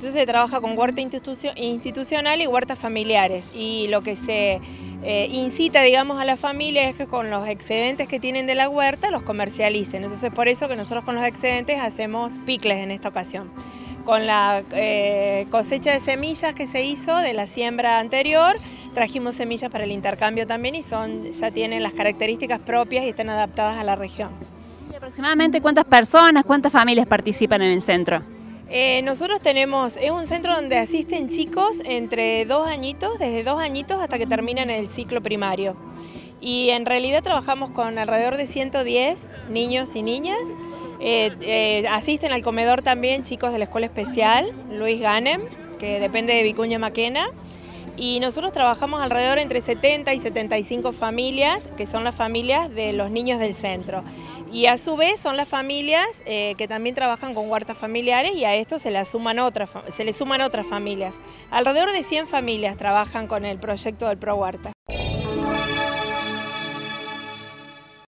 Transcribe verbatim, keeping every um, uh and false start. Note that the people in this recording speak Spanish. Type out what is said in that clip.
Entonces se trabaja con huerta institucional y huertas familiares, y lo que se eh, incita, digamos, a las familias es que con los excedentes que tienen de la huerta los comercialicen. Entonces por eso que nosotros con los excedentes hacemos picles en esta ocasión. Con la eh, cosecha de semillas que se hizo de la siembra anterior, trajimos semillas para el intercambio también y son, ya tienen las características propias y están adaptadas a la región. ¿Y aproximadamente cuántas personas, cuántas familias participan en el centro? Eh, nosotros tenemos, es un centro donde asisten chicos entre dos añitos, desde dos añitos hasta que terminan el ciclo primario. Y en realidad trabajamos con alrededor de ciento diez niños y niñas. Eh, eh, asisten al comedor también chicos de la escuela especial, Luis Ganem, que depende de Vicuña Mackenna, y nosotros trabajamos alrededor entre setenta y setenta y cinco familias, que son las familias de los niños del centro. Y a su vez son las familias eh, que también trabajan con huertas familiares, y a esto se le suman otras, se le suman otras familias. Alrededor de cien familias trabajan con el proyecto del Pro Huerta.